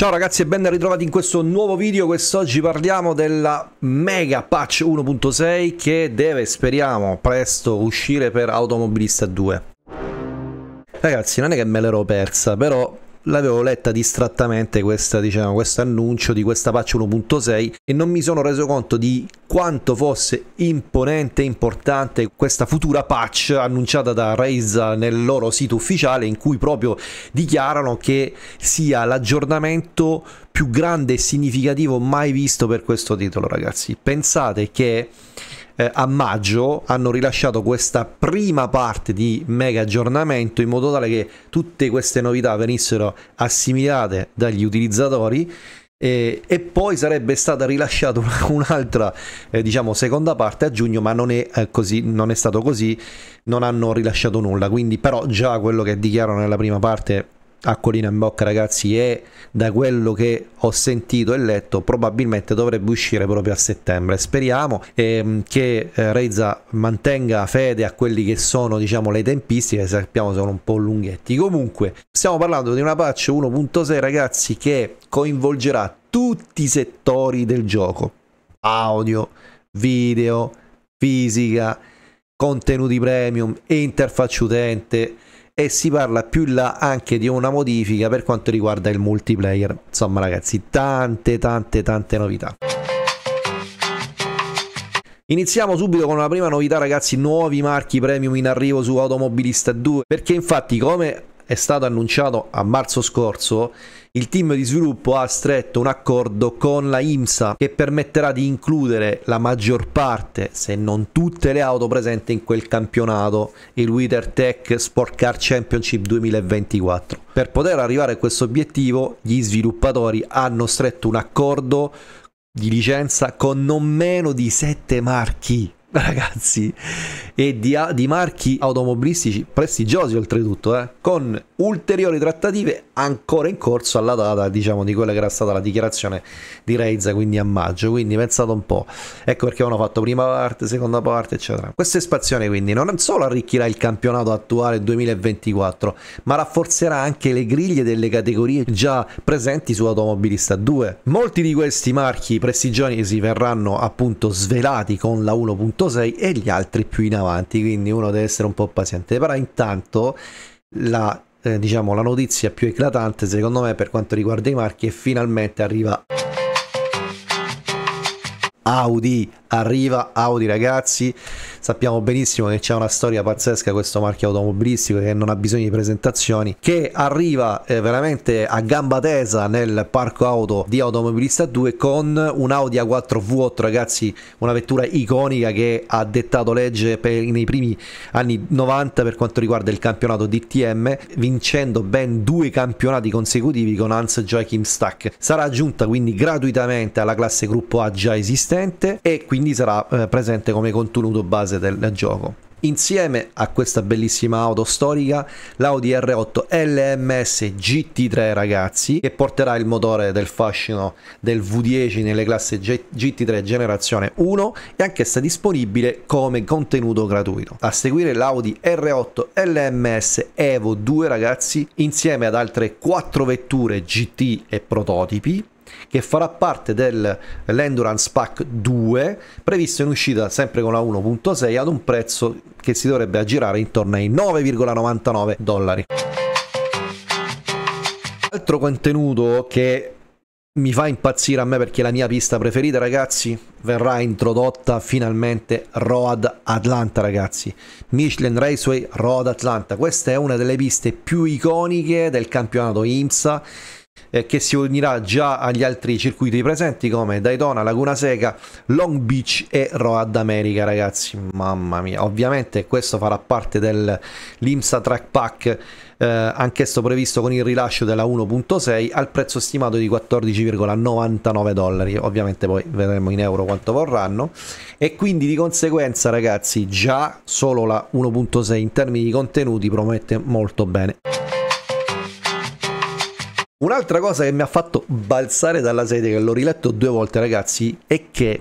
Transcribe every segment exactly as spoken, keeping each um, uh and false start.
Ciao ragazzi e ben ritrovati in questo nuovo video. Quest'oggi parliamo della mega patch uno punto sei che deve, speriamo, presto uscire per Automobilista due. Ragazzi, non è che me l'ero persa, però l'avevo letta distrattamente questa, diciamo, questo annuncio di questa patch uno punto sei e non mi sono reso conto di quanto fosse imponente e importante questa futura patch annunciata da Reiza nel loro sito ufficiale, in cui proprio dichiarano che sia l'aggiornamento più grande e significativo mai visto per questo titolo. Ragazzi, pensate che a maggio hanno rilasciato questa prima parte di mega aggiornamento in modo tale che tutte queste novità venissero assimilate dagli utilizzatori e, e poi sarebbe stata rilasciata un'altra eh, diciamo seconda parte a giugno, ma non è eh, così, non è stato così, non hanno rilasciato nulla. Quindi però già quello che dichiarano nella prima parte, acquolina in bocca ragazzi, e da quello che ho sentito e letto probabilmente dovrebbe uscire proprio a settembre. Speriamo ehm, che eh, Reiza mantenga fede a quelli che sono, diciamo, le tempistiche, sappiamo sono un po' lunghetti. Comunque stiamo parlando di una patch uno punto sei ragazzi che coinvolgerà tutti i settori del gioco: audio, video, fisica, contenuti premium e interfaccia utente. E si parla più in là anche di una modifica per quanto riguarda il multiplayer. Insomma ragazzi, tante tante tante novità. Iniziamo subito con la prima novità ragazzi: nuovi marchi premium in arrivo su Automobilista due, perché infatti, come è stato annunciato a marzo scorso, il team di sviluppo ha stretto un accordo con la IMSA che permetterà di includere la maggior parte, se non tutte, le auto presenti in quel campionato, il WeatherTech Sport Car Championship duemilaventiquattro. Per poter arrivare a questo obiettivo, gli sviluppatori hanno stretto un accordo di licenza con non meno di sette marchi. Ragazzi, e di, di marchi automobilistici prestigiosi oltretutto, eh, con ulteriori trattative ancora in corso alla data, diciamo, di quella che era stata la dichiarazione di Reiza, quindi a maggio. Quindi pensate un po', ecco perché hanno fatto prima parte, seconda parte eccetera. Questa espansione quindi non solo arricchirà il campionato attuale duemilaventiquattro, ma rafforzerà anche le griglie delle categorie già presenti su Automobilista due. Molti di questi marchi prestigiosi verranno appunto svelati con la uno punto sei e gli altri più in avanti, quindi uno deve essere un po' paziente. Però intanto la, eh, diciamo, la notizia più eclatante secondo me per quanto riguarda i marchi è: finalmente arriva Audi, arriva Audi ragazzi. Sappiamo benissimo che c'è una storia pazzesca questo marchio automobilistico, che non ha bisogno di presentazioni, che arriva eh, veramente a gamba tesa nel parco auto di Automobilista due con un Audi A quattro V otto ragazzi, una vettura iconica che ha dettato legge per, nei primi anni novanta per quanto riguarda il campionato D T M, vincendo ben due campionati consecutivi con Hans-Joachim Stuck. Sarà aggiunta quindi gratuitamente alla classe gruppo A già esistente e quindi sarà eh, presente come contenuto base del gioco. Insieme a questa bellissima auto storica, l'Audi R otto L M S G T tre ragazzi, che porterà il motore del fascino del V dieci nelle classi G T tre generazione uno e anch'essa disponibile come contenuto gratuito. A seguire l'Audi R otto L M S Evo due ragazzi, insieme ad altre quattro vetture G T e prototipi, che farà parte dell'Endurance Pack due, previsto in uscita sempre con la uno punto sei ad un prezzo che si dovrebbe aggirare intorno ai nove virgola novantanove dollari. Altro contenuto che mi fa impazzire a me, perché è la mia pista preferita ragazzi: verrà introdotta finalmente Road Atlanta ragazzi, Michelin Raceway Road Atlanta. Questa è una delle piste più iconiche del campionato IMSA, che si unirà già agli altri circuiti presenti come Daytona, Laguna Seca, Long Beach e Road America ragazzi. Mamma mia, ovviamente questo farà parte dell'IMSA Track Pack, eh, anch'esso previsto con il rilascio della uno punto sei al prezzo stimato di quattordici virgola novantanove dollari. Ovviamente poi vedremo in euro quanto vorranno, e quindi di conseguenza ragazzi già solo la uno punto sei in termini di contenuti promette molto bene. Un'altra cosa che mi ha fatto balzare dalla sedia, che l'ho riletto due volte ragazzi, è che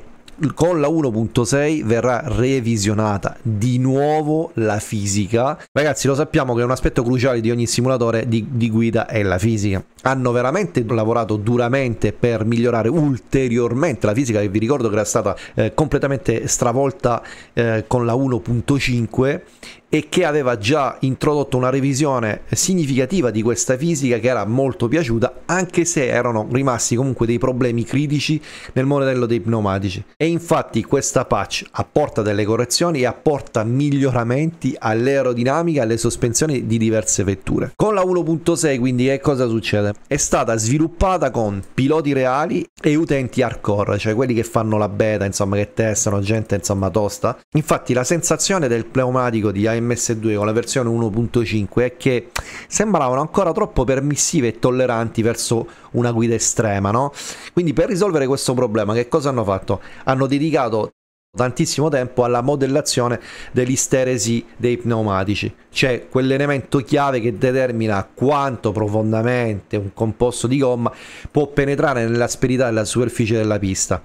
con la uno punto sei verrà revisionata di nuovo la fisica. Ragazzi, lo sappiamo che è un aspetto cruciale di ogni simulatore di, di guida è la fisica. Hanno veramente lavorato duramente per migliorare ulteriormente la fisica, che vi ricordo che era stata eh, completamente stravolta eh, con la uno punto cinque, e che aveva già introdotto una revisione significativa di questa fisica che era molto piaciuta, anche se erano rimasti comunque dei problemi critici nel modello dei pneumatici. E infatti questa patch apporta delle correzioni e apporta miglioramenti all'aerodinamica e alle sospensioni di diverse vetture. Con la uno punto sei quindi che cosa succede? È stata sviluppata con piloti reali e utenti hardcore, cioè quelli che fanno la beta, insomma, che testano, gente insomma tosta. Infatti la sensazione del pneumatico di M S due con la versione uno punto cinque è che sembravano ancora troppo permissive e tolleranti verso una guida estrema, no? Quindi per risolvere questo problema che cosa hanno fatto? Hanno dedicato tantissimo tempo alla modellazione dell'isteresi dei pneumatici, cioè quell'elemento chiave che determina quanto profondamente un composto di gomma può penetrare nell'asperità della superficie della pista,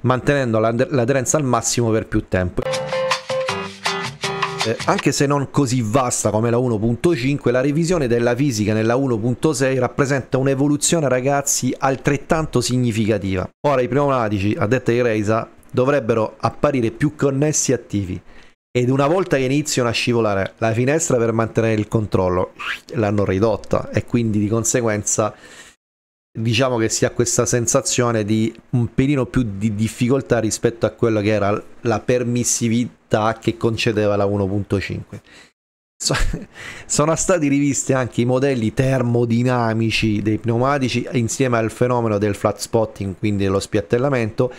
mantenendo l'aderenza al massimo per più tempo. Eh, anche se non così vasta come la uno punto cinque, la revisione della fisica nella uno punto sei rappresenta un'evoluzione, ragazzi, altrettanto significativa. Ora i pneumatici, a detta di Reiza, dovrebbero apparire più connessi e attivi, ed una volta che iniziano a scivolare, la finestra per mantenere il controllo l'hanno ridotta, e quindi di conseguenza diciamo che si ha questa sensazione di un pelino più di difficoltà rispetto a quella che era la permissività che concedeva la uno punto cinque. So, sono stati rivisti anche i modelli termodinamici dei pneumatici insieme al fenomeno del flat spotting, quindi dello spiattellamento,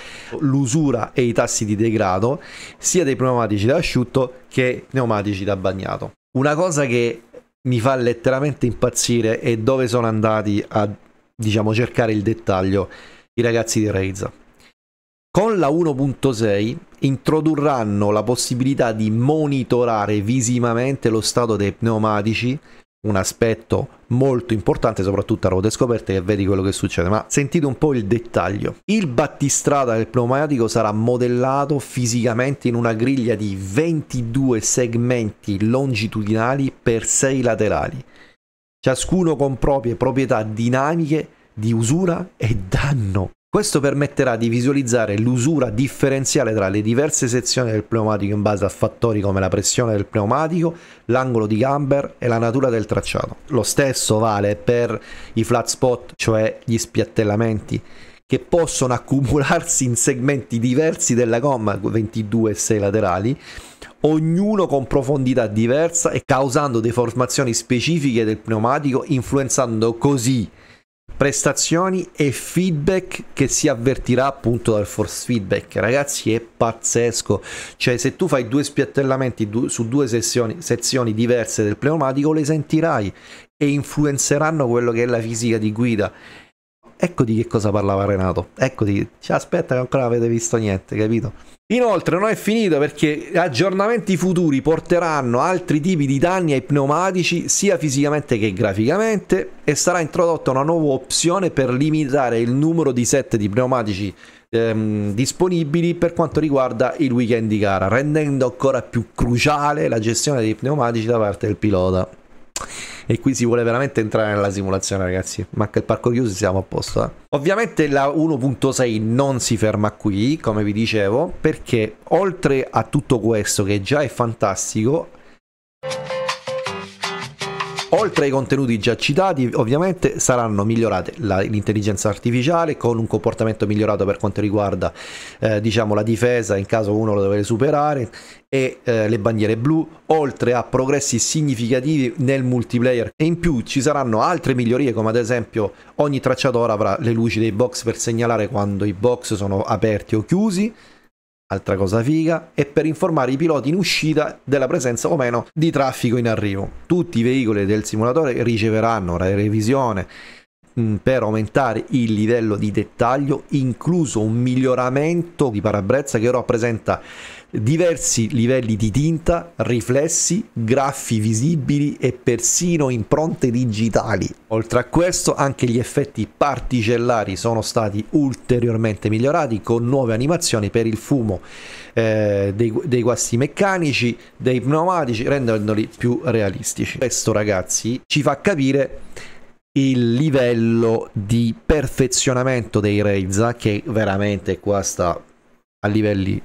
l'usura e i tassi di degrado sia dei pneumatici da asciutto che pneumatici da bagnato. Una cosa che mi fa letteralmente impazzire è dove sono andati a, diciamo, cercare il dettaglio i ragazzi di Reiza. Con la uno punto sei introdurranno la possibilità di monitorare visivamente lo stato dei pneumatici, un aspetto molto importante soprattutto a ruote scoperte, che vedi quello che succede. Ma sentite un po' il dettaglio: il battistrada del pneumatico sarà modellato fisicamente in una griglia di ventidue segmenti longitudinali per sei laterali, ciascuno con proprie proprietà dinamiche di usura e danno. Questo permetterà di visualizzare l'usura differenziale tra le diverse sezioni del pneumatico in base a fattori come la pressione del pneumatico, l'angolo di camber e la natura del tracciato. Lo stesso vale per i flat spot, cioè gli spiattellamenti, che possono accumularsi in segmenti diversi della gomma, ventidue e sei laterali, ognuno con profondità diversa e causando deformazioni specifiche del pneumatico, influenzando così prestazioni e feedback che si avvertirà appunto dal force feedback. Ragazzi, è pazzesco, cioè se tu fai due spiattellamenti du su due sezioni, sezioni diverse del pneumatico, le sentirai e influenzeranno quello che è la fisica di guida. Ecco di che cosa parlava Renato, ecco di... Cioè, aspetta che ancora non avete visto niente, capito? Inoltre non è finito, perché aggiornamenti futuri porteranno altri tipi di danni ai pneumatici sia fisicamente che graficamente, e sarà introdotta una nuova opzione per limitare il numero di set di pneumatici ehm, disponibili per quanto riguarda il weekend di gara, rendendo ancora più cruciale la gestione dei pneumatici da parte del pilota. E qui si vuole veramente entrare nella simulazione, ragazzi. Manca il parco chiuso, siamo a posto, eh? Ovviamente la uno punto sei non si ferma qui, come vi dicevo, perché oltre a tutto questo che già è fantastico, oltre ai contenuti già citati, ovviamente saranno migliorate l'intelligenza artificiale con un comportamento migliorato per quanto riguarda eh, diciamo la difesa in caso uno lo dovesse superare, e eh, le bandiere blu, oltre a progressi significativi nel multiplayer. E in più ci saranno altre migliorie, come ad esempio ogni tracciatore avrà le luci dei box per segnalare quando i box sono aperti o chiusi, altra cosa figa, e per informare i piloti in uscita della presenza o meno di traffico in arrivo. Tutti i veicoli del simulatore riceveranno una revisione mh, per aumentare il livello di dettaglio, incluso un miglioramento di parabrezza che rappresenta diversi livelli di tinta, riflessi, graffi visibili e persino impronte digitali. Oltre a questo, anche gli effetti particellari sono stati ulteriormente migliorati con nuove animazioni per il fumo eh, dei, dei guasti meccanici, dei pneumatici, rendendoli più realistici. Questo, ragazzi, ci fa capire il livello di perfezionamento dei Reiza, che veramente qua sta a livelli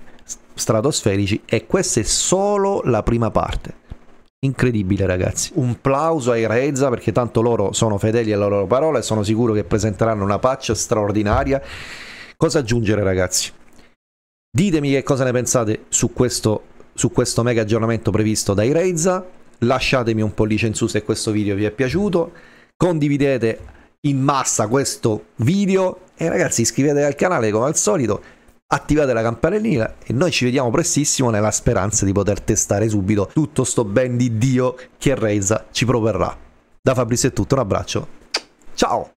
stratosferici, e questa è solo la prima parte. Incredibile, ragazzi. Un plauso ai Reiza, perché tanto loro sono fedeli alla loro parola e sono sicuro che presenteranno una patch straordinaria. Cosa aggiungere, ragazzi? Ditemi che cosa ne pensate su questo, su questo mega aggiornamento previsto dai Reiza. Lasciatemi un pollice in su se questo video vi è piaciuto, condividete in massa questo video e, ragazzi, iscrivetevi al canale come al solito, attivate la campanellina e noi ci vediamo prestissimo, nella speranza di poter testare subito tutto sto ben di Dio che Reiza ci proverrà. Da Fabrizio è tutto, un abbraccio, ciao!